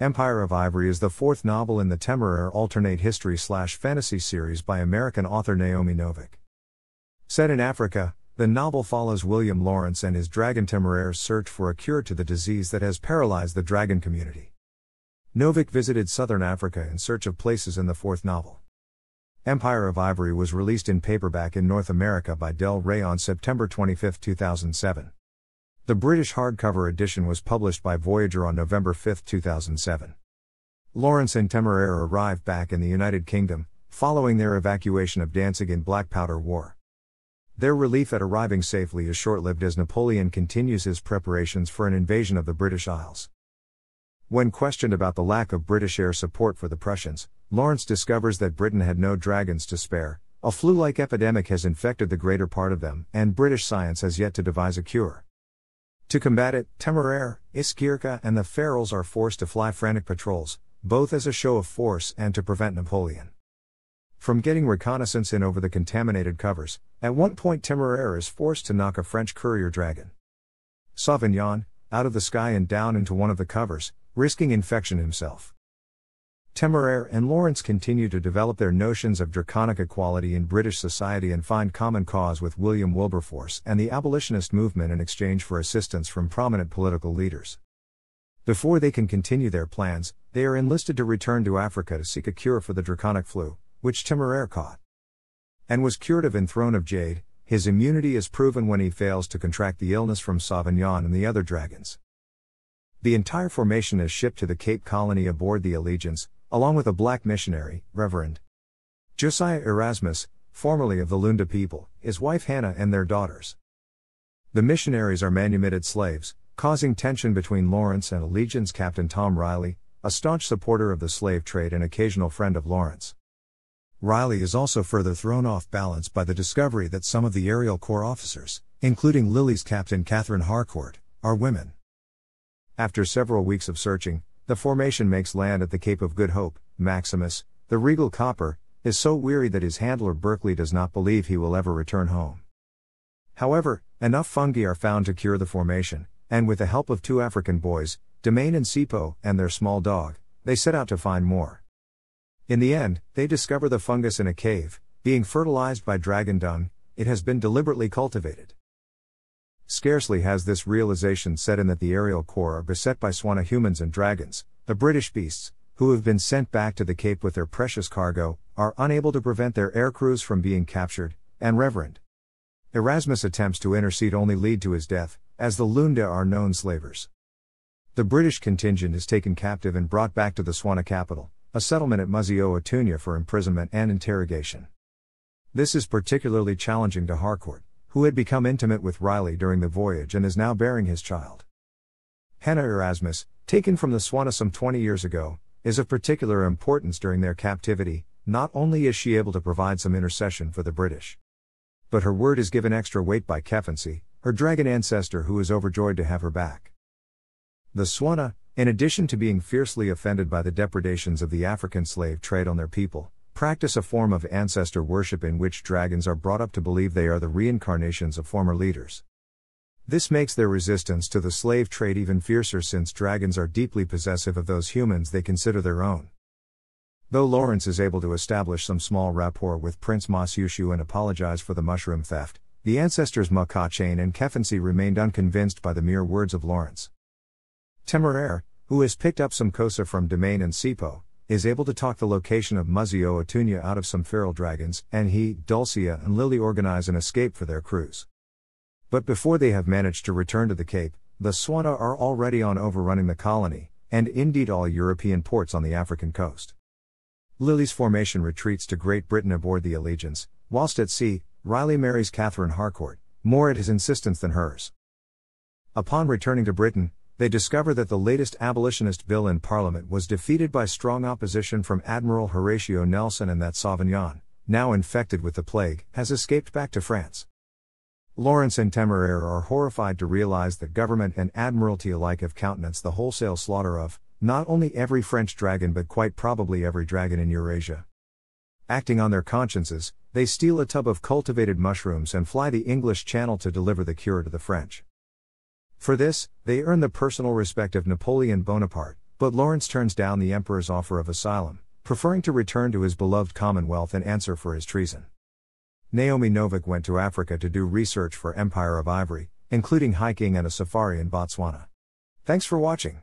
Empire of Ivory is the fourth novel in the Temeraire alternate history/fantasy series by American author Naomi Novik. Set in Africa, the novel follows William Laurence and his dragon Temeraire's search for a cure to the disease that has paralyzed the dragon community. Novik visited southern Africa in search of places in the fourth novel. Empire of Ivory was released in paperback in North America by Del Rey on September 25, 2007. The British hardcover edition was published by Voyager on November 5, 2007. Laurence and Temeraire arrive back in the United Kingdom, following their evacuation of Danzig in Black Powder War. Their relief at arriving safely is short-lived as Napoleon continues his preparations for an invasion of the British Isles. When questioned about the lack of British air support for the Prussians, Laurence discovers that Britain had no dragons to spare, a flu-like epidemic has infected the greater part of them, and British science has yet to devise a cure. To combat it, Temeraire, Iskierka and the Ferals are forced to fly frantic patrols, both as a show of force and to prevent Napoleon from getting reconnaissance in over the contaminated covers. At one point Temeraire is forced to knock a French courier dragon, Sauvignon, out of the sky and down into one of the covers, risking infection himself. Temeraire and Laurence continue to develop their notions of draconic equality in British society and find common cause with William Wilberforce and the abolitionist movement in exchange for assistance from prominent political leaders. Before they can continue their plans, they are enlisted to return to Africa to seek a cure for the draconic flu, which Temeraire caught and was cured of in Throne of Jade. His immunity is proven when he fails to contract the illness from Sauvignon and the other dragons. The entire formation is shipped to the Cape Colony aboard the Allegiance, along with a black missionary, Reverend Josiah Erasmus, formerly of the Lunda people, his wife Hannah and their daughters. The missionaries are manumitted slaves, causing tension between Laurence and Allegiance Captain Tom Riley, a staunch supporter of the slave trade and occasional friend of Laurence. Riley is also further thrown off balance by the discovery that some of the Aerial Corps officers, including Lily's Captain Catherine Harcourt, are women. After several weeks of searching, the formation makes land at the Cape of Good Hope. Maximus, the regal copper, is so weary that his handler Berkeley does not believe he will ever return home. However, enough fungi are found to cure the formation, and with the help of two African boys, Demane and Sipo, and their small dog, they set out to find more. In the end, they discover the fungus in a cave, being fertilized by dragon dung. It has been deliberately cultivated. Scarcely has this realization set in that the Aerial Corps are beset by Tswana humans and dragons. The British beasts, who have been sent back to the Cape with their precious cargo, are unable to prevent their air crews from being captured, and Reverend Erasmus' attempts to intercede only lead to his death, as the Lunda are known slavers. The British contingent is taken captive and brought back to the Tswana capital, a settlement at Mosi oa Tunya, for imprisonment and interrogation. This is particularly challenging to Harcourt, who had become intimate with Riley during the voyage and is now bearing his child. Hannah Erasmus, taken from the Tswana some 20 years ago, is of particular importance during their captivity. Not only is she able to provide some intercession for the British, but her word is given extra weight by Kefentse, her dragon ancestor, who is overjoyed to have her back. The Tswana, in addition to being fiercely offended by the depredations of the African slave trade on their people, practice a form of ancestor worship in which dragons are brought up to believe they are the reincarnations of former leaders. This makes their resistance to the slave trade even fiercer, since dragons are deeply possessive of those humans they consider their own. Though Laurence is able to establish some small rapport with Prince Masyushu and apologize for the mushroom theft, the ancestors Mokhachane and Kefentse remained unconvinced by the mere words of Laurence. Temeraire, who has picked up some Kosa from Demane and Sipo, is able to talk the location of Mosi oa Tunya out of some feral dragons, and he, Dulcia and Lily organize an escape for their crews. But before they have managed to return to the Cape, the Tswana are already on overrunning the colony, and indeed all European ports on the African coast. Lily's formation retreats to Great Britain aboard the Allegiance. Whilst at sea, Riley marries Catherine Harcourt, more at his insistence than hers. Upon returning to Britain, they discover that the latest abolitionist bill in Parliament was defeated by strong opposition from Admiral Horatio Nelson, and that Sauvignon, now infected with the plague, has escaped back to France. Laurence and Temeraire are horrified to realize that government and admiralty alike have countenanced the wholesale slaughter of, not only every French dragon but quite probably every dragon in Eurasia. Acting on their consciences, they steal a tub of cultivated mushrooms and fly the English Channel to deliver the cure to the French. For this, they earn the personal respect of Napoleon Bonaparte, but Laurence turns down the emperor's offer of asylum, preferring to return to his beloved Commonwealth and answer for his treason. Naomi Novik went to Africa to do research for Empire of Ivory, including hiking and a safari in Botswana. Thanks for watching.